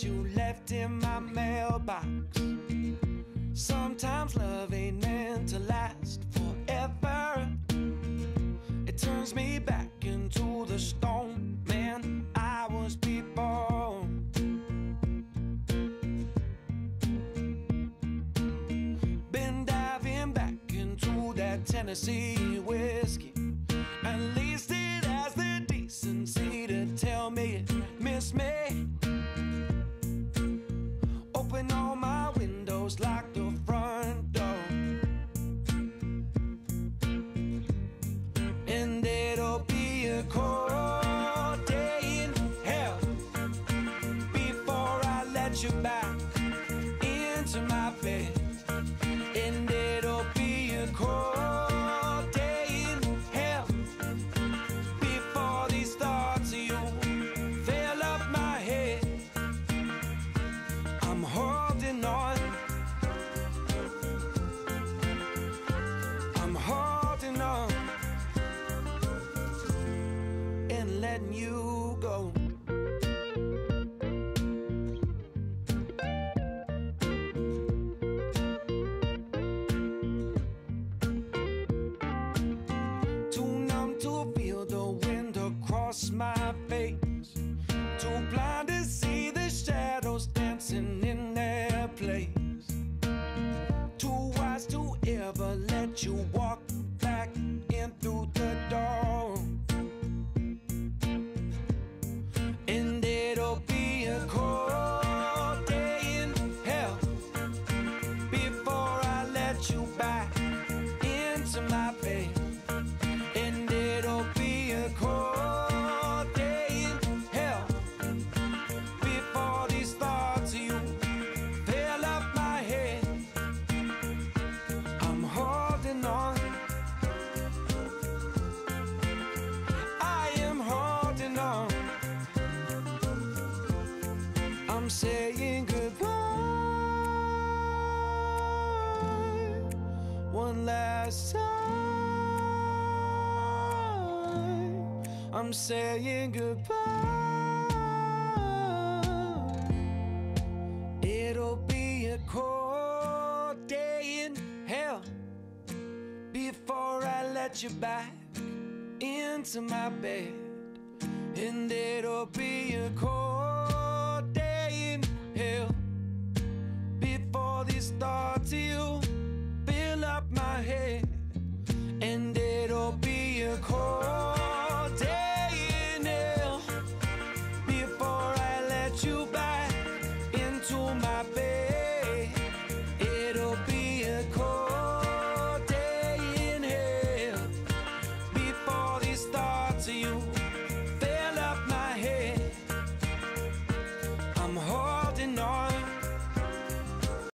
You left in my mailbox. Sometimes love ain't meant to last forever. It turns me back into the stone man I was born. Been diving back into that Tennessee whiskey. At least it has the decency to tell me it missed me. Open all my windows, lock the front door. And it'll be a cold day in hell before I let you back into my bed. And it'll be a cold day in hell before these thoughts of you fill up my head. I'm holding on, I'm holding on, and letting you go. Too numb to feel the wind across my face, too blind to see the shadows dancing in their place, too wise to ever let you walk back in through the door. And it'll be a cold day in hell before I let you back into my bed. And it'll be a cold day in hell before these thoughts of you fill up my head. I'm holding on, I am holding on. I'm saying goodbye one last time. I'm saying goodbye. It'll be a cold day in hell before I let you back into my bed. And it'll be a cold day in hell before these thoughts of you fill up my head. And it'll be a cold day in hell before I let you back into my bed. It'll be a cold day in hell before these thoughts of you